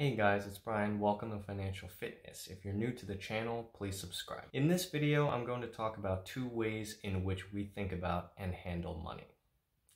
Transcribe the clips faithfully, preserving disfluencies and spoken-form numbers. Hey guys, it's Brian. Welcome to Financial Fitness. If you're new to the channel, please subscribe. In this video, I'm going to talk about two ways in which we think about and handle money.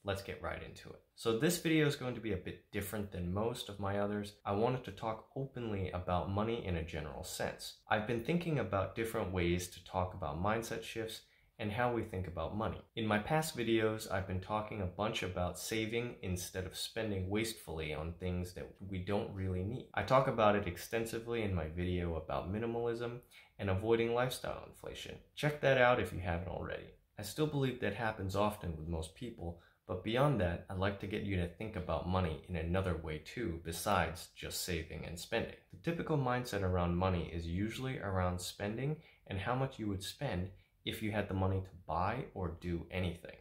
Let's get right into it. So this video is going to be a bit different than most of my others. I wanted to talk openly about money in a general sense. I've been thinking about different ways to talk about mindset shifts and how we think about money. In my past videos, I've been talking a bunch about saving instead of spending wastefully on things that we don't really need. I talk about it extensively in my video about minimalism and avoiding lifestyle inflation. Check that out if you haven't already. I still believe that happens often with most people, but beyond that, I'd like to get you to think about money in another way too, besides just saving and spending. The typical mindset around money is usually around spending and how much you would spend if you had the money to buy or do anything.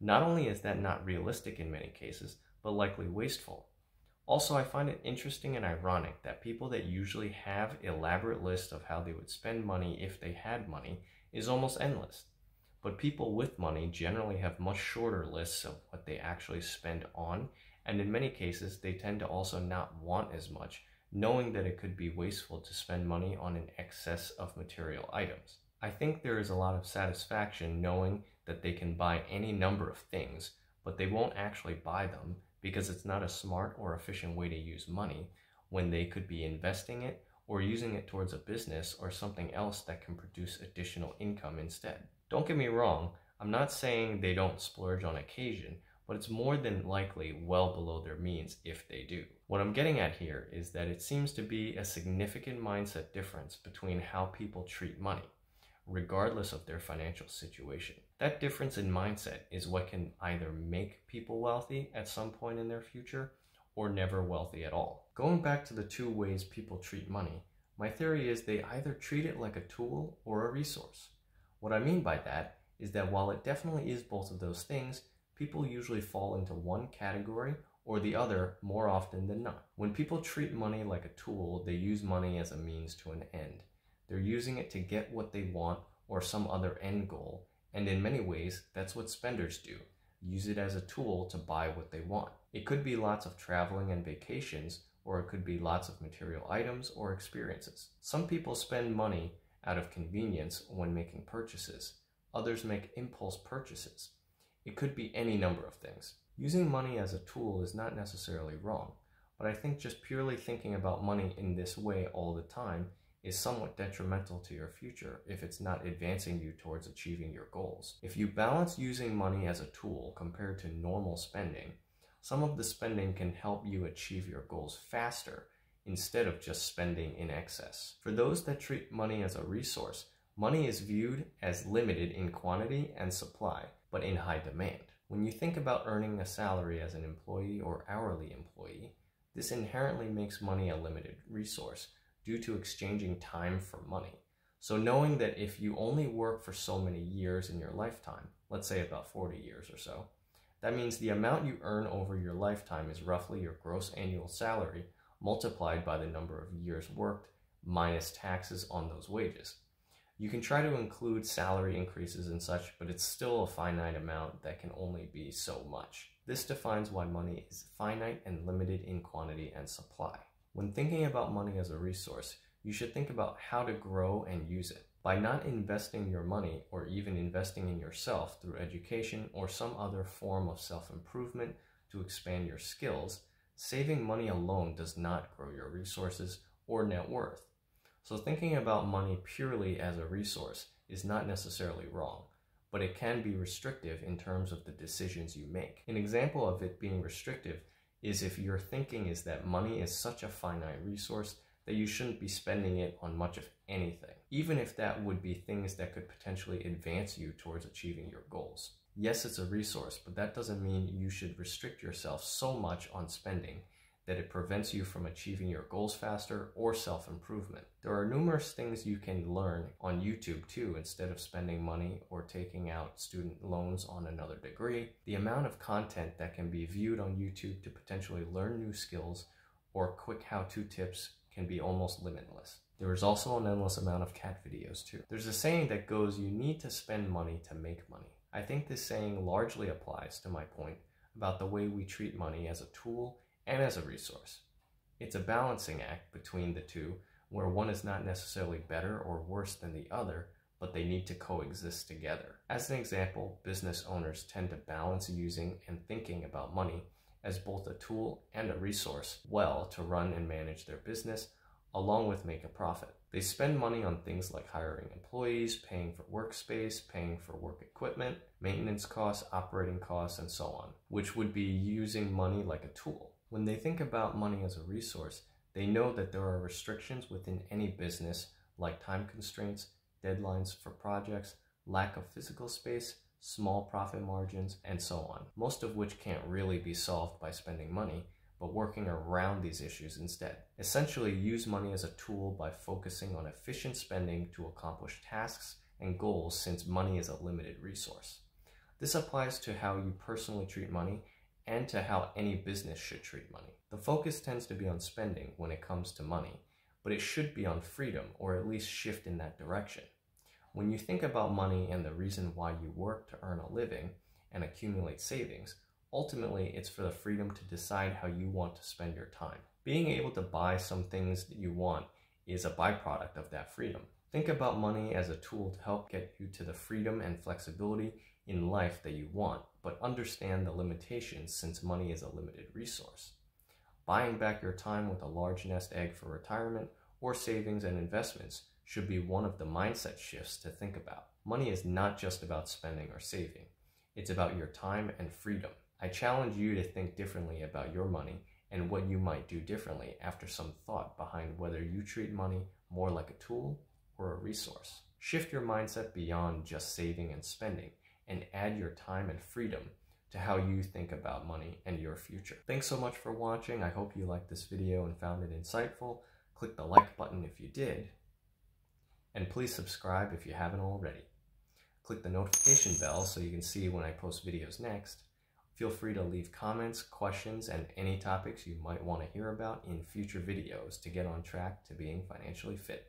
Not only is that not realistic in many cases, but likely wasteful. Also, I find it interesting and ironic that people that usually have elaborate lists of how they would spend money if they had money is almost endless. But people with money generally have much shorter lists of what they actually spend on, and in many cases, they tend to also not want as much, knowing that it could be wasteful to spend money on an excess of material items. I think there is a lot of satisfaction knowing that they can buy any number of things, but they won't actually buy them because it's not a smart or efficient way to use money when they could be investing it or using it towards a business or something else that can produce additional income instead. Don't get me wrong, I'm not saying they don't splurge on occasion, but it's more than likely well below their means if they do. What I'm getting at here is that it seems to be a significant mindset difference between how people treat money, regardless of their financial situation. That difference in mindset is what can either make people wealthy at some point in their future or never wealthy at all. Going back to the two ways people treat money, my theory is they either treat it like a tool or a resource. What I mean by that is that while it definitely is both of those things, people usually fall into one category or the other more often than not. When people treat money like a tool, they use money as a means to an end. They're using it to get what they want or some other end goal, and in many ways, that's what spenders do. Use it as a tool to buy what they want. It could be lots of traveling and vacations, or it could be lots of material items or experiences. Some people spend money out of convenience when making purchases. Others make impulse purchases. It could be any number of things. Using money as a tool is not necessarily wrong, but I think just purely thinking about money in this way all the time is somewhat detrimental to your future if it's not advancing you towards achieving your goals. If you balance using money as a tool compared to normal spending, some of the spending can help you achieve your goals faster instead of just spending in excess. For those that treat money as a resource, money is viewed as limited in quantity and supply, but in high demand. When you think about earning a salary as an employee or hourly employee, this inherently makes money a limited resource due to exchanging time for money. So knowing that if you only work for so many years in your lifetime, let's say about forty years or so, that means the amount you earn over your lifetime is roughly your gross annual salary multiplied by the number of years worked minus taxes on those wages. You can try to include salary increases and such, but it's still a finite amount that can only be so much. This defines why money is finite and limited in quantity and supply. When thinking about money as a resource, you should think about how to grow and use it. By not investing your money or even investing in yourself through education or some other form of self-improvement to expand your skills, saving money alone does not grow your resources or net worth. So thinking about money purely as a resource is not necessarily wrong, but it can be restrictive in terms of the decisions you make. An example of it being restrictive is if your thinking is that money is such a finite resource that you shouldn't be spending it on much of anything, even if that would be things that could potentially advance you towards achieving your goals. Yes, it's a resource, but that doesn't mean you should restrict yourself so much on spending that it prevents you from achieving your goals faster or self-improvement. There are numerous things you can learn on YouTube too instead of spending money or taking out student loans on another degree. The amount of content that can be viewed on YouTube to potentially learn new skills or quick how-to tips can be almost limitless. There is also an endless amount of cat videos too. There's a saying that goes, you need to spend money to make money. I think this saying largely applies to my point about the way we treat money as a tool and as a resource. It's a balancing act between the two, where one is not necessarily better or worse than the other, but they need to coexist together. As an example, business owners tend to balance using and thinking about money as both a tool and a resource well to run and manage their business, along with make a profit. They spend money on things like hiring employees, paying for workspace, paying for work equipment, maintenance costs, operating costs, and so on, which would be using money like a tool. When they think about money as a resource, they know that there are restrictions within any business, like time constraints, deadlines for projects, lack of physical space, small profit margins, and so on, most of which can't really be solved by spending money, but working around these issues instead. Essentially, use money as a tool by focusing on efficient spending to accomplish tasks and goals, since money is a limited resource. This applies to how you personally treat money and to how any business should treat money. The focus tends to be on spending when it comes to money, but it should be on freedom, or at least shift in that direction. When you think about money and the reason why you work to earn a living and accumulate savings, ultimately, it's for the freedom to decide how you want to spend your time. Being able to buy some things that you want is a byproduct of that freedom. Think about money as a tool to help get you to the freedom and flexibility in life that you want, but understand the limitations, since money is a limited resource. Buying back your time with a large nest egg for retirement or savings and investments should be one of the mindset shifts to think about. Money is not just about spending or saving. It's about your time and freedom. I challenge you to think differently about your money and what you might do differently after some thought behind whether you treat money more like a tool or a resource. Shift your mindset beyond just saving and spending and add your time and freedom to how you think about money and your future. Thanks so much for watching. I hope you liked this video and found it insightful. Click the like button if you did, and please subscribe if you haven't already. Click the notification bell so you can see when I post videos next. Feel free to leave comments, questions, and any topics you might want to hear about in future videos to get on track to being financially fit.